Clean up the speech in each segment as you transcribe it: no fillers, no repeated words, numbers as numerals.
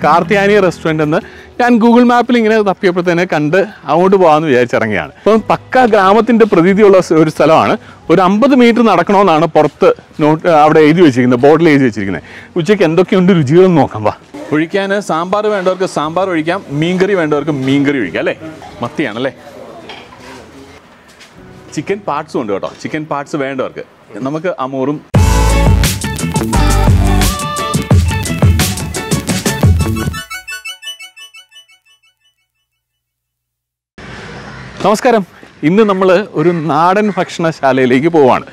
Karthyayani restaurant and the Google Map link in the paper than a candle out of one way. From Paka Gramat in the Presidio Salon, would umber the meter Narakan on a porta note out of the bottle age, which I can do Jural Nokamba. Hurricane Sambar Vendorka Sambar Uricam, Mingari Vendorka Mingari Rigale, Matianale. Chicken parts on the chicken parts of Vendorka. Namaka Amorum. Namaskaram. ഇന്ന് നമ്മൾ ഒരു നാടൻ ഭക്ഷണശാലയിലേക്ക് പോവാണ്.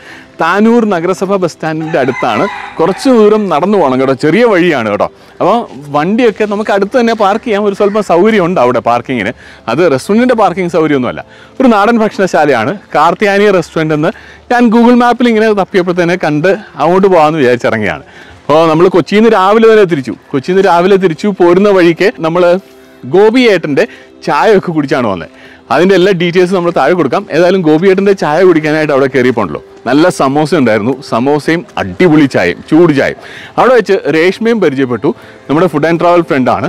താനൂർ നഗരസഭ bus സ്റ്റാൻഡിന്റെ അടുത്താണ്. കുറച്ച് ദൂരം നടന്നു പോണം കേട്ടോ. ചെറിയ വഴിയാണ് കേട്ടോ. അപ്പോൾ വണ്ടിയൊക്കെ നമുക്ക് അടുത്ത് തന്നെ പാർക്ക് ചെയ്യാൻ ഒരു ಸ್ವಲ್ಪ സൗകര്യം ഉണ്ട് അവിടെ പാർക്കിങ്ങിന്. അത് റെസ്റ്റോറന്റിന്റെ പാർക്കിംഗ് സൗകര്യമൊന്നുമല്ല. ഒരു നാടൻ ഭക്ഷണശാലയാണ്. കാർത്തിയാനി റെസ്റ്റോറന്റ് എന്ന് ഞാൻ ഗൂഗിൾ മാപ്പിൽ ഇങ്ങനെ തപ്പിയപ്പോൾ തന്നെ കണ്ട് അങ്ങോട്ട് പോവാന്ന് വിചാരിച്ചിറങ്ങിയാണ്. അപ്പോൾ നമ്മൾ കൊച്ചിയിൽ നിന്ന് രാവിലെ തിരിച്ചു പോരുന്ന വഴിക്ക് നമ്മൾ ഗോപി ഏട്ടന്റെ ചായയൊക്കെ കുടിച്ചാണ് വന്നത്. അതിന്റെ എല്ലാ ഡീറ്റെയിൽസ് നമ്മൾ താഴെ കൊടുക്കാം. ഏതായാലും ഗോപിയേട്ടന്റെ ചായ കുടിക്കാനായിട്ട് അവിടെ കയറിപ്പോണ്ടല്ലോ. നല്ല സമോസ ഉണ്ടായിരുന്നു. സമോസയും അടിപൊളി ചായയും ചൂട് ചായയും. അവിടെ വെച്ച് രേഷ്മയും പരിചയപ്പെട്ടു. നമ്മുടെ ഫുഡ് ആൻഡ് ട്രാവൽ ഫ്രണ്ടാണ്.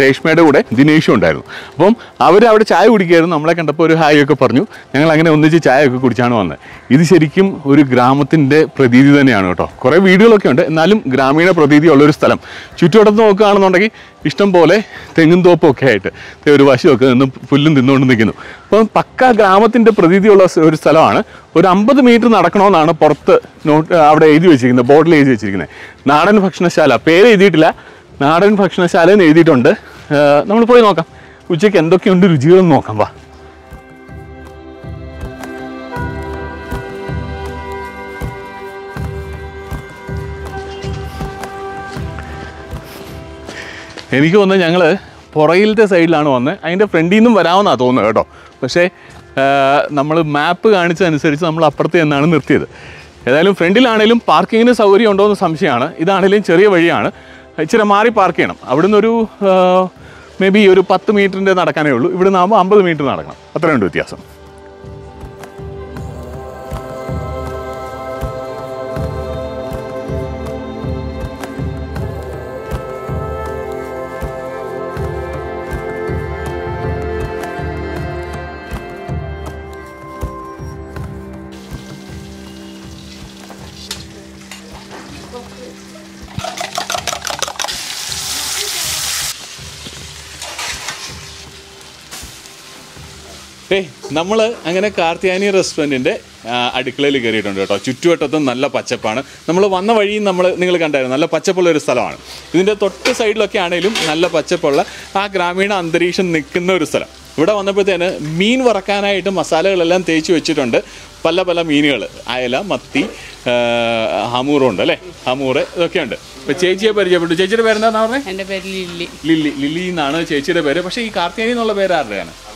രേഷ്മയുടെ കൂടെ ദിനേഷും ഉണ്ടായിരുന്നു. അപ്പം അവർ അവിടെ ചായ കുടിക്കുകയായിരുന്നു. നമ്മളെ കണ്ടപ്പോൾ ഒരു ഹായ് ഒക്കെ പറഞ്ഞു. ഞങ്ങൾ അങ്ങനെ ഒന്നിച്ച് ചായയൊക്കെ കുടിച്ചാണ് വന്നത്. ഇത് ശരിക്കും ഒരു ഗ്രാമത്തിൻ്റെ പ്രതീതി തന്നെയാണ് കേട്ടോ. കുറേ വീടുകളൊക്കെ ഉണ്ട്. എന്നാലും ഗ്രാമീണ പ്രതീതി ഉള്ളൊരു സ്ഥലം. ചുറ്റുവട്ടത്ത് നോക്കുകയാണെന്നുണ്ടെങ്കിൽ ഇഷ്ടം പോലെ തെങ്ങും തോപ്പൊക്കെ ആയിട്ട് ഒരു വശമൊക്കെ നിന്ന് പുല്ലും തിന്നുകൊണ്ട് നിൽക്കുന്നു. അപ്പം പക്ക ഗ്രാമത്തിൻ്റെ പ്രതീതിയുള്ള ഒരു സ്ഥലമാണ്. ഒരു 50 മീറ്റർ നടക്കണമെന്നാണ് പുറത്ത് നോട്ട് അവിടെ എഴുതി വെച്ചിരിക്കുന്നത്, ബോർഡിൽ എഴുതി വെച്ചിരിക്കുന്നത്. നാടൻ ഭക്ഷണശാല പേര് എഴുതിയിട്ടില്ല, നാടൻ ഭക്ഷണശാല എന്ന് എഴുതിയിട്ടുണ്ട്. നമ്മൾ പോയി നോക്കാം ഉച്ചയ്ക്ക് എന്തൊക്കെയുണ്ട് രുചികളെന്ന് നോക്കാം. വാ, എനിക്ക് തോന്നുന്നത് ഞങ്ങൾ പുറയിലത്തെ സൈഡിലാണ് വന്നത്. അതിൻ്റെ ഫ്രണ്ടിൽ നിന്നും വരാമെന്നാണ് തോന്നുന്നത് കേട്ടോ. പക്ഷേ നമ്മൾ മാപ്പ് കാണിച്ചതനുസരിച്ച് നമ്മൾ അപ്പുറത്ത് നിന്നാണ് നിർത്തിയത്. ഏതായാലും ഫ്രണ്ടിലാണെങ്കിലും പാർക്കിങ്ങിന് സൗകര്യം ഉണ്ടോ എന്ന് സംശയമാണ്. ഇതാണെങ്കിലും ചെറിയ വഴിയാണ്, ഇച്ചിരി മാറി പാർക്ക് ചെയ്യണം. അവിടുന്ന് ഒരു മേ ബി ഒരു 10 മീറ്ററിൻ്റെ നടക്കാനേ ഉള്ളൂ. ഇവിടുന്ന് ആകുമ്പോൾ 50 മീറ്റർ നടക്കണം. അത്രയുണ്ട് വ്യത്യാസം. നമ്മൾ അങ്ങനെ കാർത്തിയാനി റെസ്റ്റോറൻറ്റിൻ്റെ അടുക്കളയിൽ കയറിയിട്ടുണ്ട് കേട്ടോ. ചുറ്റുവട്ടത്തും നല്ല പച്ചപ്പാണ്. നമ്മൾ വന്ന വഴിയും നിങ്ങൾ കണ്ടായിരുന്നു, നല്ല പച്ചപ്പുള്ള ഒരു സ്ഥലമാണ്. ഇതിൻ്റെ തൊട്ട് സൈഡിലൊക്കെ ആണെങ്കിലും നല്ല പച്ചപ്പുള്ള ആ ഗ്രാമീണ അന്തരീക്ഷം നിൽക്കുന്ന ഒരു സ്ഥലം. ഇവിടെ വന്നപ്പോഴത്തേന് മീൻ വറക്കാനായിട്ട് മസാലകളെല്ലാം തേച്ച് വെച്ചിട്ടുണ്ട്. പല പല മീനുകൾ, അയല, മത്തി, ഹമൂറുണ്ട് അല്ലേ, ഹമൂറ്, ഇതൊക്കെ ഉണ്ട്. ഇപ്പം ചേച്ചിയെ പരിചയപ്പെട്ടു. ചേച്ചിയുടെ പേരെന്താണെന്ന് പറഞ്ഞത്? എൻ്റെ പേര് ലില്ലി. ലില്ലി എന്നാണ് ചേച്ചിയുടെ പേര്. പക്ഷേ ഈ കാർത്തിയാനി എന്നുള്ള പേരാരുടെയാണ്?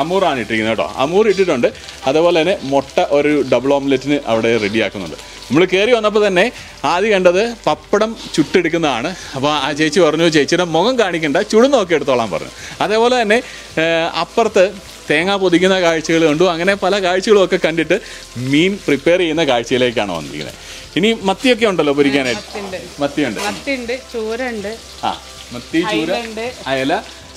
അമൂറാണ് ഇട്ടിരിക്കുന്നത് കേട്ടോ. അമൂർ ഇട്ടിട്ടുണ്ട്. അതുപോലെ തന്നെ മുട്ട ഒരു ഡബിൾ ഓംലെറ്റിന് അവിടെ റെഡിയാക്കുന്നുണ്ട്. നമ്മൾ കയറി വന്നപ്പോൾ തന്നെ ആദ്യം കണ്ടത് പപ്പടം ചുട്ടെടുക്കുന്നതാണ്. അപ്പോൾ ആ ചേച്ചി പറഞ്ഞു, ചേച്ചിയുടെ മുഖം കാണിക്കണ്ട, ചുടുന്നൊക്കെ എടുത്തോളാൻ പറഞ്ഞു. അതേപോലെ തന്നെ അപ്പുറത്ത് തേങ്ങ പൊതിക്കുന്ന കാഴ്ചകൾ കണ്ടു. അങ്ങനെ പല കാഴ്ചകളൊക്കെ കണ്ടിട്ട് മീൻ പ്രിപ്പയർ ചെയ്യുന്ന കാഴ്ചയിലേക്കാണ് വന്നിരിക്കുന്നത്. ഇനി മത്തിയൊക്കെ ഉണ്ടല്ലോ പൊരിക്കാനായിട്ട്. മത്തിയുണ്ട്, ചൂരണ്ട്, ആ മത്തി, ചൂര, അയല.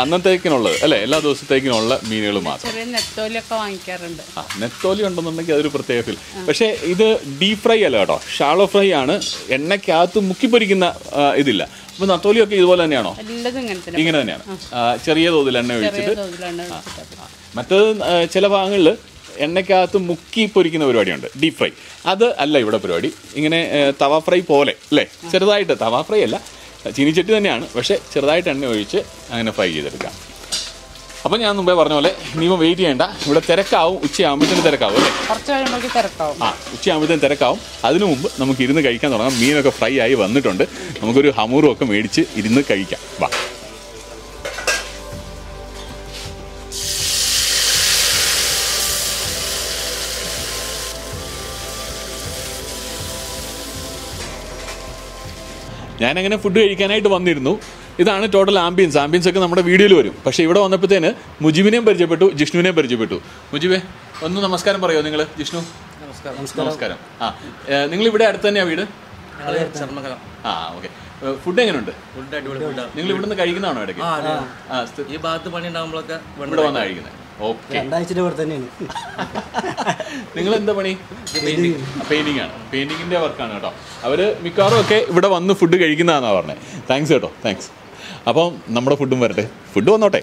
അന്നത്തേക്കിനുള്ളത് അല്ലേ, എല്ലാ ദിവസത്തേക്കിനുള്ള മീനുകൾ മാത്രം. ആ നെത്തോലി ഉണ്ടെന്നുണ്ടെങ്കിൽ അതൊരു പ്രത്യേക ഫീൽ. പക്ഷേ ഇത് ഡീപ് ഫ്രൈ അല്ല കേട്ടോ, ഷാളോ ഫ്രൈ ആണ്. എണ്ണയ്ക്കകത്ത് മുക്കിപ്പൊരിക്കുന്ന ഇതില്ല. അപ്പോൾ നെത്തോലിയൊക്കെ ഇതുപോലെ തന്നെയാണോ? ഇങ്ങനെ തന്നെയാണ്, ചെറിയ തോതിൽ എണ്ണ ഒഴിച്ചിട്ട്. മറ്റേത് ചില ഭാഗങ്ങളിൽ എണ്ണയ്ക്കകത്ത് മുക്കി പൊരിക്കുന്ന പരിപാടിയുണ്ട് ഡീപ് ഫ്രൈ. അത് അല്ല ഇവിടെ പരിപാടി, ഇങ്ങനെ തവ ഫ്രൈ പോലെ അല്ലേ, ചെറുതായിട്ട്. തവ ഫ്രൈ അല്ല, ചീനിച്ചട്ടി തന്നെയാണ്, പക്ഷേ ചെറുതായിട്ട് എണ്ണ ഒഴിച്ച് അങ്ങനെ ഫ്രൈ ചെയ്തെടുക്കാം. അപ്പം ഞാൻ മുമ്പേ പറഞ്ഞ പോലെ ഇനിയിപ്പോൾ വെയിറ്റ് ചെയ്യേണ്ട, ഇവിടെ തിരക്കാവും, ഉച്ചയാകുമ്പോഴത്തേന് തിരക്കാവും അല്ലേ, ആ ഉച്ചയാകുമ്പോഴത്തേന് തിരക്കാവും. അതിനു മുമ്പ് നമുക്ക് ഇരുന്ന് കഴിക്കാൻ തുടങ്ങാം. മീനൊക്കെ ഫ്രൈ ആയി വന്നിട്ടുണ്ട്, നമുക്കൊരു ഹമൂറും ഒക്കെ മേടിച്ച് ഇരുന്ന് കഴിക്കാം. വാ, ഞാനങ്ങനെ ഫുഡ് കഴിക്കാനായിട്ട് വന്നിരുന്നു. ഇതാണ് ടോട്ടൽ ആംബിയൻസ്. ആംബിയൻസ് ഒക്കെ നമ്മുടെ വീഡിയോയിൽ വരും, പക്ഷേ ഇവിടെ വന്നപ്പോഴത്തേന് മുജീബിനെയും പരിചയപ്പെട്ടു, ജിഷ്ണുവിനെയും പരിചയപ്പെട്ടു. മുജീബേ, ഒന്ന് നമസ്കാരം പറയോ നിങ്ങൾ. ജിഷ്ണു നമസ്കാരം. നമസ്കാരം. ആ, നിങ്ങൾ ഇവിടെ അടുത്ത് തന്നെയാണ് വീട്? ആ, ഓക്കെ. ഫുഡ് എങ്ങനെയുണ്ട്? നിങ്ങൾ ഇവിടെ നിന്ന് കഴിക്കുന്നതാണോ ഇടയ്ക്ക്? ഈ ഭാഗത്ത് പണി ഉണ്ടാകുമ്പോഴൊക്കെ ഇവിടെ വന്ന് കഴിക്കുന്നത്. ഓക്കെ, നിങ്ങൾ എന്താ പണി? പെയിന്റിംഗ് ആണ്, പെയിന്റിങ്ങിന്റെ വർക്കാണ് കേട്ടോ. അവര് മിക്കവാറും ഒക്കെ ഇവിടെ വന്ന് ഫുഡ് കഴിക്കുന്നതാണെന്നാണ് പറഞ്ഞത്. താങ്ക്സ് കേട്ടോ, താങ്ക്സ്. അപ്പം നമ്മുടെ ഫുഡും വരട്ടെ, ഫുഡ് വന്നോട്ടെ.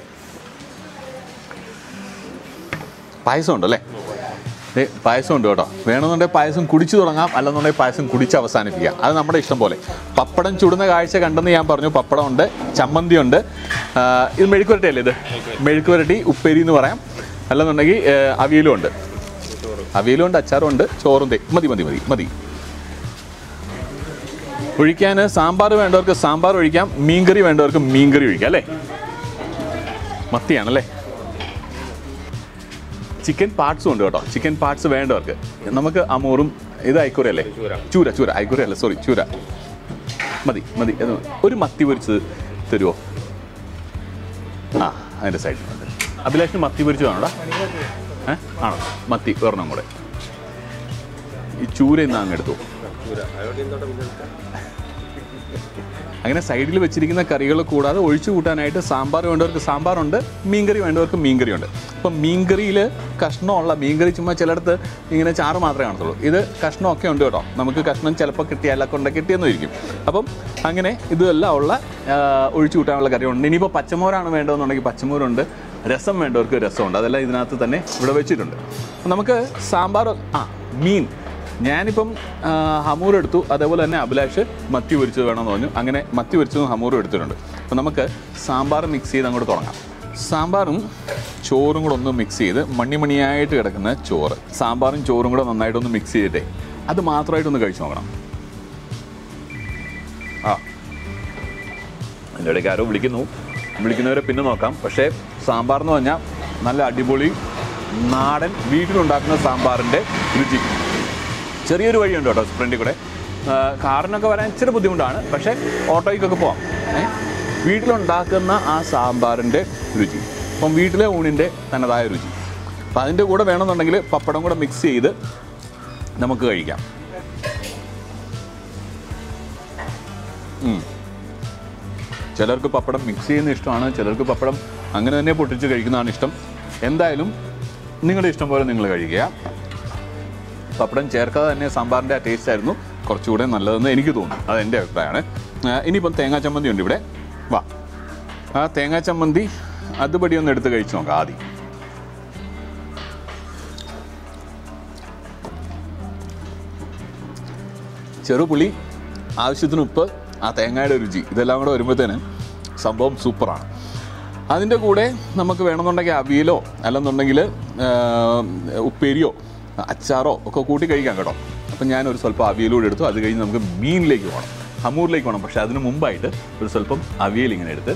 പായസം ഉണ്ടല്ലേ? പായസം ഉണ്ട് കേട്ടോ. വേണമെന്നുണ്ടെങ്കിൽ പായസം കുടിച്ചു തുടങ്ങാം, അല്ലെന്നുണ്ടെങ്കിൽ പായസം കുടിച്ച് അവസാനിപ്പിക്കാം, അത് നമ്മുടെ ഇഷ്ടം പോലെ. പപ്പടം ചുടുന്ന കാഴ്ച കണ്ടെന്ന് ഞാൻ പറഞ്ഞു. പപ്പടം ഉണ്ട്, ചമ്മന്തി ഉണ്ട്. ഇത് മെഴുക്കുവരട്ടി അല്ലേ? ഇത് മെഴുക്കുവരട്ടി ഉപ്പേരി എന്ന് പറയാം, അല്ലെന്നുണ്ടെങ്കിൽ അവിയലും ഉണ്ട്. അവിയലും ഉണ്ട്, അച്ചാറും ഉണ്ട്, ചോറും. തേ മതി മതി മതി മതി. ഒഴിക്കാൻ സാമ്പാർ വേണ്ടവർക്ക് സാമ്പാർ ഒഴിക്കാം, മീൻകറി വേണ്ടവർക്ക് മീൻകറി ഒഴിക്കാം അല്ലേ. മത്തിയാണല്ലേ. ചിക്കൻ പാർട്സും ഉണ്ട് കേട്ടോ. ചിക്കൻ പാർട്സ് വേണ്ടവർക്ക് നമുക്ക് അമൂറും. ഇത് ഐക്കൂര അല്ലേ? ചൂര, ചൂര. ഐക്കൂര അല്ലേ, സോറി, ചൂര. മതി മതി. ഒരു മത്തി പൊരിച്ചത് തരുമോ? ആ, അതിൻ്റെ സൈഡിലുണ്ട്. അഭിലാഷിന് മത്തി പൊരിച്ചതാണോടാ? ആണോ? മത്തി ഒരെണ്ണം കൂടെ. ഈ ചൂര ഇന്ന് അങ്ങ് എടുത്തു. അങ്ങനെ സൈഡിൽ വെച്ചിരിക്കുന്ന കറികൾ കൂടാതെ ഒഴിച്ചു കൂട്ടാനായിട്ട് സാമ്പാർ വേണ്ടവർക്ക് സാമ്പാറുണ്ട്, മീൻകറി വേണ്ടവർക്ക് മീൻകറി ഉണ്ട്. അപ്പം മീൻകറിയിൽ കഷ്ണമുള്ള മീൻകറി ചുമ്മാ ചിലയിടത്ത് ഇങ്ങനെ ചാറ് മാത്രമേ കാണത്തുള്ളൂ. ഇത് കഷ്ണമൊക്കെ ഉണ്ട് കേട്ടോ. നമുക്ക് കഷ്ണം ചിലപ്പോൾ കിട്ടിയാലൊക്കെ ഉണ്ട്, കിട്ടിയെന്ന് ഇരിക്കും. അപ്പം അങ്ങനെ ഇതെല്ലാം ഉള്ള ഒഴിച്ചു കൂട്ടാനുള്ള കറിയുണ്ട്. ഇനിയിപ്പോൾ പച്ചമോരാണ് വേണ്ടതെന്നുണ്ടെങ്കിൽ പച്ചമോരുണ്ട്, രസം വേണ്ടവർക്ക് രസമുണ്ട്. അതെല്ലാം ഇതിനകത്ത് തന്നെ ഇവിടെ വെച്ചിട്ടുണ്ട്. നമുക്ക് സാമ്പാർ. ആ, മീൻ ഞാനിപ്പം ഹമൂർ എടുത്തു, അതേപോലെ തന്നെ അഭിലാഷ് മത്തി പൊരിച്ചത് വേണമെന്ന് പറഞ്ഞു. അങ്ങനെ മത്തി പൊരിച്ചതും ഹമൂറും എടുത്തിട്ടുണ്ട്. അപ്പം നമുക്ക് സാമ്പാർ മിക്സ് ചെയ്ത് അങ്ങോട്ട് തുടങ്ങാം. സാമ്പാറും ചോറും കൂടെ ഒന്ന് മിക്സ് ചെയ്ത്, മണിമണിയായിട്ട് കിടക്കുന്ന ചോറ് സാമ്പാറും ചോറും കൂടെ നന്നായിട്ടൊന്ന് മിക്സ് ചെയ്തിട്ടേ അത് മാത്രമായിട്ടൊന്ന് കഴിച്ചു നോക്കണം. ആ, എൻ്റെ ഇടയ്ക്ക് ആരോ വിളിക്കുന്നു, വിളിക്കുന്നവരെ പിന്നെ നോക്കാം. പക്ഷേ സാമ്പാർ എന്ന് പറഞ്ഞാൽ നല്ല അടിപൊളി നാടൻ വീട്ടിലുണ്ടാക്കുന്ന സാമ്പാറിൻ്റെ രുചി. ചെറിയൊരു വഴിയുണ്ട് കേട്ടോ സ്പ്രിൻറ്റിൽ കൂടെ. കാറിനൊക്കെ വരാൻ ഇച്ചിരി ബുദ്ധിമുട്ടാണ്, പക്ഷേ ഓട്ടോയ്ക്കൊക്കെ പോവാം. വീട്ടിലുണ്ടാക്കുന്ന ആ സാമ്പാറിൻ്റെ രുചി, അപ്പം വീട്ടിലെ ഊണിൻ്റെ തനതായ രുചി. അപ്പം അതിൻ്റെ കൂടെ വേണമെന്നുണ്ടെങ്കിൽ പപ്പടം കൂടെ മിക്സ് ചെയ്ത് നമുക്ക് കഴിക്കാം. ചിലർക്ക് പപ്പടം മിക്സ് ചെയ്യുന്ന ഇഷ്ടമാണ്, ചിലർക്ക് പപ്പടം അങ്ങനെ തന്നെ പൊട്ടിച്ച് കഴിക്കുന്നതാണ് ഇഷ്ടം. എന്തായാലും നിങ്ങളുടെ ഇഷ്ടം പോലെ നിങ്ങൾ കഴിക്കുക. പപ്പടം ചേർക്കാതെ തന്നെ സാമ്പാറിൻ്റെ ആ ടേസ്റ്റ് ആയിരുന്നു കുറച്ചുകൂടെ നല്ലതെന്ന് എനിക്ക് തോന്നുന്നു, അതെൻ്റെ അഭിപ്രായമാണ്. ഇനിയിപ്പം തേങ്ങാ ചമ്മന്തി ഉണ്ട് ഇവിടെ. വാ, ആ തേങ്ങാ ചമ്മന്തി അതുപടി ഒന്ന് എടുത്ത് കഴിച്ചു നോക്കാം ആദ്യം. ചെറുപുളി, ആവശ്യത്തിന് ഉപ്പ്, ആ തേങ്ങയുടെ രുചി, ഇതെല്ലാം കൂടെ വരുമ്പോഴത്തേന് സംഭവം സൂപ്പറാണ്. അതിൻ്റെ കൂടെ നമുക്ക് വേണമെന്നുണ്ടെങ്കിൽ അവിയലോ അല്ലെന്നുണ്ടെങ്കിൽ ഉപ്പേരിയോ അച്ചാറോ ഒക്കെ കൂട്ടി കഴിക്കാം കേട്ടോ. അപ്പം ഞാനൊരു സ്വല്പം അവിയലൂടെ എടുത്തു. അത് കഴിഞ്ഞ് നമുക്ക് മീനിലേക്ക് പോകണം, ഹമൂറിലേക്ക് പോകണം. പക്ഷേ അതിന് മുമ്പായിട്ട് ഒരു സ്വല്പം അവിയൽ ഇങ്ങനെ എടുത്ത്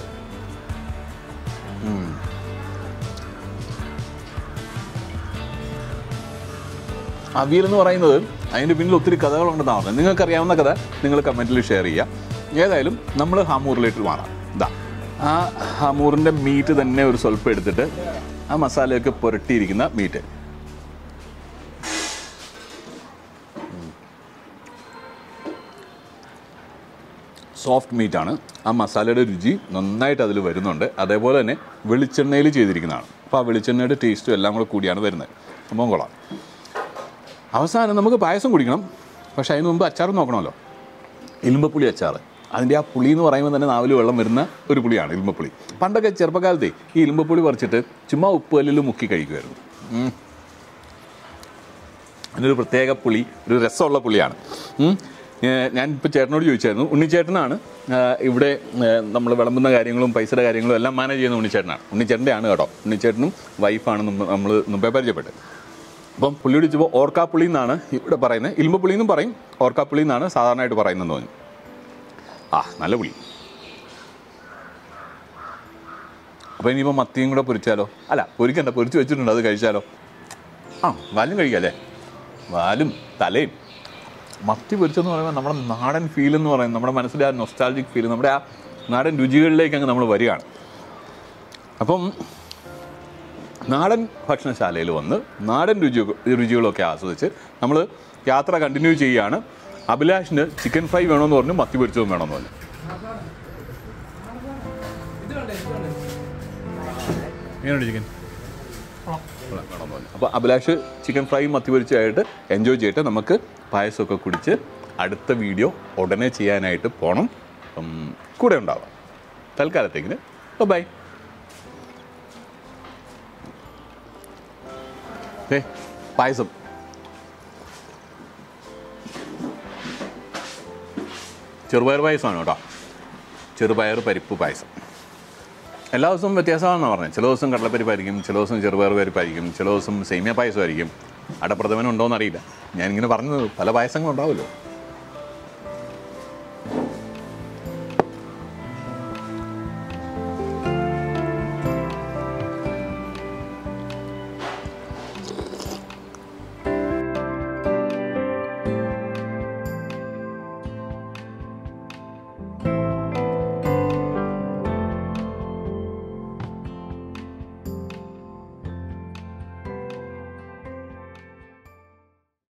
അവിയൽ എന്ന് പറയുന്നത് അതിൻ്റെ പിന്നിൽ ഒത്തിരി കഥകളുണ്ടെന്നാണ് പറഞ്ഞത്. നിങ്ങൾക്കറിയാവുന്ന കഥ നിങ്ങൾ കമൻറ്റിൽ ഷെയർ ചെയ്യുക. ഏതായാലും നമ്മൾ ഹമൂറിലേക്ക് മാറാം. ഇതാ ആ ഹമൂറിൻ്റെ മീറ്റ് തന്നെ ഒരു സ്വല്പം എടുത്തിട്ട് ആ മസാലയൊക്കെ പുരട്ടിയിരിക്കുന്ന മീറ്റ്. സോഫ്റ്റ് മീറ്റാണ്, ആ മസാലയുടെ രുചി നന്നായിട്ട് അതിൽ വരുന്നുണ്ട്. അതേപോലെ തന്നെ വെളിച്ചെണ്ണയിൽ ചെയ്തിരിക്കുന്നതാണ്. അപ്പോൾ ആ വെളിച്ചെണ്ണയുടെ ടേസ്റ്റും എല്ലാം കൂടെ കൂടിയാണ് വരുന്നത്. അപ്പം കൊള്ളാം. അവസാനം നമുക്ക് പായസം കുടിക്കണം, പക്ഷേ അതിന് മുമ്പ് അച്ചാർ നോക്കണമല്ലോ. ഇരുമ്പപ്പുളി അച്ചാർ. അതിൻ്റെ ആ പുളി എന്ന് പറയുമ്പോൾ തന്നെ നാവിൽ വെള്ളം വരുന്ന ഒരു പുളിയാണ് ഇരുമ്പപ്പുളി. പണ്ടൊക്കെ ചെറുപ്പകാലത്തെ ഈ ഇരുമ്പപ്പുളി പറിച്ചിട്ട് ചുമ്മാ ഉപ്പുകല്ലിൽ മുക്കി കഴിക്കുമായിരുന്നു. ഒരു പ്രത്യേക പുളി, ഒരു രസമുള്ള പുളിയാണ്. ഞാനിപ്പോൾ ചേട്ടനോട് ചോദിച്ചായിരുന്നു, ഉണ്ണിച്ചേട്ടനാണ് ഇവിടെ നമ്മൾ വിളമ്പുന്ന കാര്യങ്ങളും പൈസയുടെ കാര്യങ്ങളും എല്ലാം മാനേജ് ചെയ്യുന്ന ഉണ്ണിച്ചേട്ടനാണ്. ഉണ്ണിച്ചേട്ടൻ്റെ ആണ് കേട്ടോ, ഉണ്ണിച്ചേട്ടനും വൈഫാണ് നമ്മൾ മുമ്പേ പരിചയപ്പെട്ടത്. അപ്പം പുള്ളി വിളിച്ചപ്പോൾ ഓർക്കാപ്പുള്ളി എന്നാണ് ഇവിടെ പറയുന്നത്, ഇൽമ്പുള്ളി എന്നും പറയും, ഓർക്കാപ്പുള്ളി എന്നാണ് സാധാരണയായിട്ട് പറയുന്നതെന്ന് തോന്നി. ആ നല്ല പുളി. അപ്പോൾ ഇനിയിപ്പോൾ മത്തിയും കൂടെ പൊരിച്ചാലോ? അല്ല പൊരിക്കണ്ട, പൊരിച്ച് വെച്ചിട്ടുണ്ട്, അത് കഴിച്ചാലോ? ആ വാലും കഴിക്കാമല്ലേ? വാലും തലയും. മത്തി പൊരിച്ചെന്ന് പറയുമ്പോൾ നമ്മുടെ നാടൻ ഫീൽ എന്ന് പറയുന്നത്, നമ്മുടെ മനസ്സിലെ ആ നൊസ്റ്റാൾജിക് ഫീൽ, നമ്മുടെ ആ നാടൻ രുചികളിലേക്ക് അങ്ങ് നമ്മൾ വരികയാണ്. അപ്പം നാടൻ ഭക്ഷണശാലയിൽ വന്ന് നാടൻ രുചികളൊക്കെ ആസ്വദിച്ച് നമ്മൾ യാത്ര കണ്ടിന്യൂ ചെയ്യുകയാണ്. അഭിലാഷിന് ചിക്കൻ ഫ്രൈ വേണമെന്ന് പറഞ്ഞു, മത്തി പൊരിച്ചതും വേണമെന്ന് പറഞ്ഞു. എങ്ങനെയുണ്ട് ചിക്കൻ? വേണമെന്ന് പറഞ്ഞു. അപ്പോൾ അഭിലാഷ് ചിക്കൻ ഫ്രൈയും മത്തി പൊരിച്ചതായിട്ട് എൻജോയ് ചെയ്തിട്ട് നമുക്ക് പായസമൊക്കെ കുടിച്ച് അടുത്ത വീഡിയോ ഉടനെ ചെയ്യാനായിട്ട് പോകണം. കൂടെ ഉണ്ടാവാം. തൽക്കാലത്തേക്കിന് ബൈ. പായസം ചെറുപയർ പായസമാണ് കേട്ടോ, ചെറുപയർ പരിപ്പ് പായസം. എല്ലാ ദിവസവും വ്യത്യാസമാണെന്നാണ് പറഞ്ഞത്. ചില ദിവസം കടലപ്പരിപ്പായിരിക്കും, ചില ദിവസം ചെറുപയർ പരിപ്പായിരിക്കും, ചില ദിവസം സേമിയ പായസമായിരിക്കും. അടപ്രഥമനുണ്ടോയെന്നറിയില്ല, ഞാനിങ്ങനെ പറഞ്ഞത് പല പായസങ്ങളുണ്ടാവുമല്ലോ.